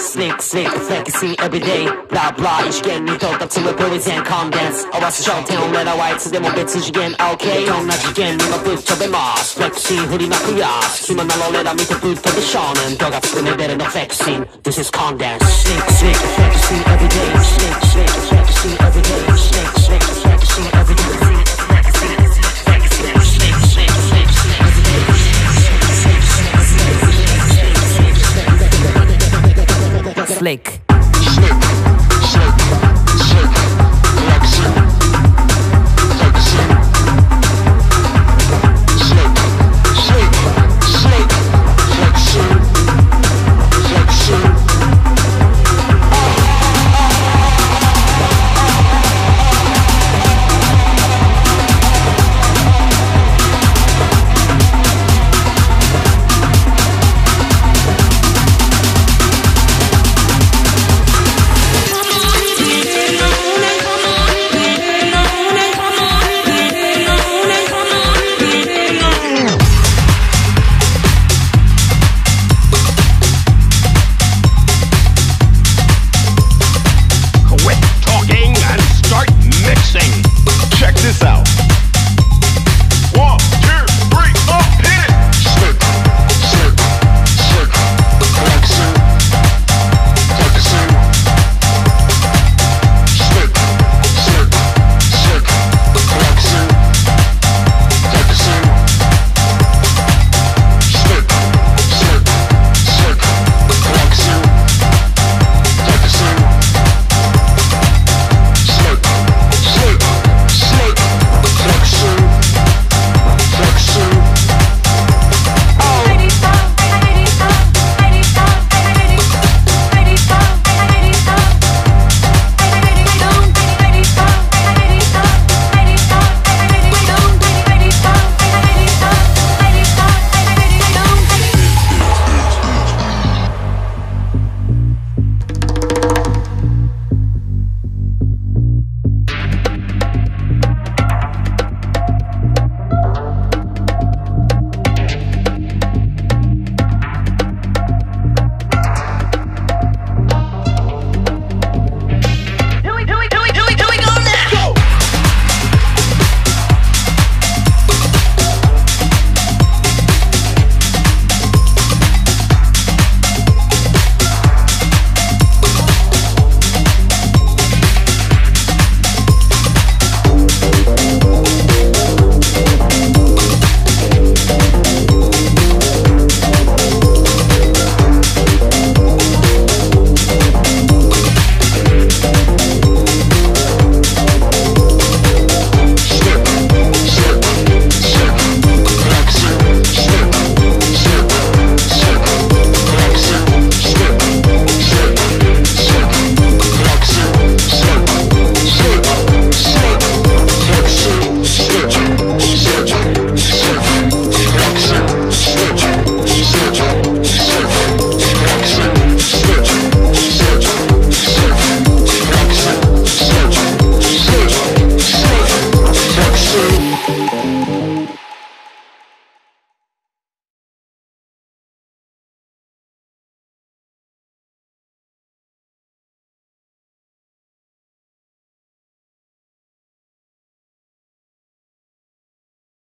Snick, snick, like you see every day. Blah, blah, each game you thought up to the police and calm dance. I was shot down, let I white, so they won't get such again, okay? Don't let you get me, my foot, chop him off. Like you see, hoodie, my kuyas. Human, my law, let I meet the food for the shaman. Dog, I feel better than a vaccine. This is calm dance. Snick, snick, like you see every day. Snick, snick, like you see every day. Snick, snick, like you see every day. Flick.